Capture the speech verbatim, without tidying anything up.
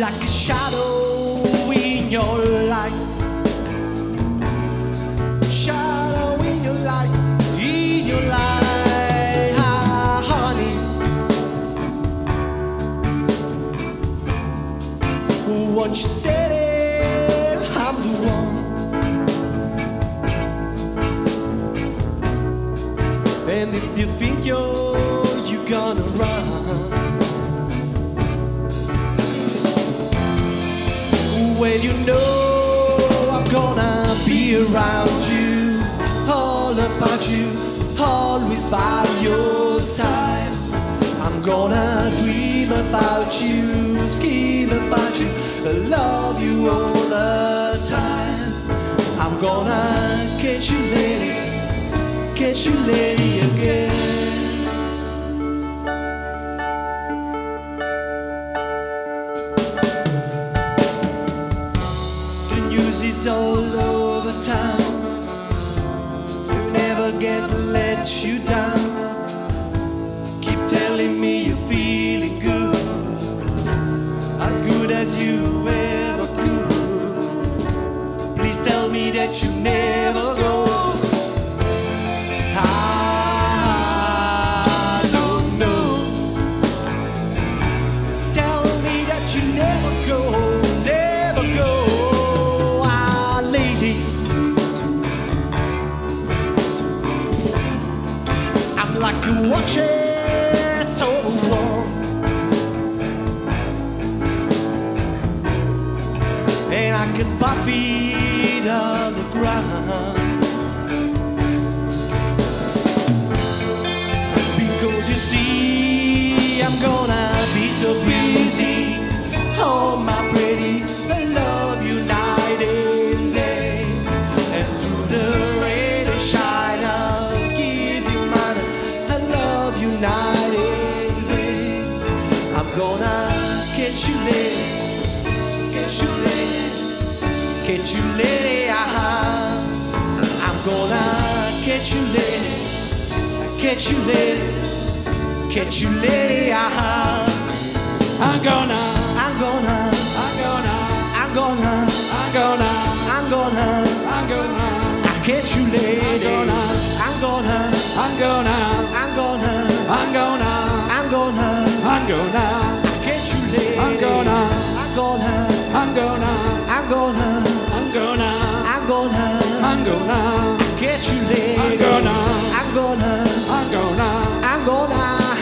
like a shadow in your life, shadow in your life, in your life, ah, honey. What you said it, I'm the one. And if you think you're you're gonna run, well, you know I'm gonna be around you, all about you, always by your side. I'm gonna dream about you, scheme about you, love you all the time. I'm gonna get you, lady, get you, lady, again. All over town, you never get let you down. Keep telling me you're feeling good, as good as you ever could. Please tell me that you never go. I don't know. Tell me that you never go. Like a watch, it's overworn, and I can pop feet on the ground. Because you see, I'm gonna be so busy. Oh, my pretty, I love you night and day, and through the rain and shine. Night and day, I'm gonna get you late, get you late, get you late. I'm gonna get you late, get you late, get you late. I'm gonna, I'm gonna, I'm gonna, I'm gonna, I'm gonna, I'm gonna, I'm gonna get you late. I'm gonna, I'm gonna, I'm gonna. I'm gonna, I'm gonna, I'm gonna get you, lady. I'm gonna, I'm gonna, I'm gonna, I'm gonna, I'm gonna, I'm gonna, I'm gonna get you, lady. I'm gonna, I'm gonna, I'm gonna, I'm gonna.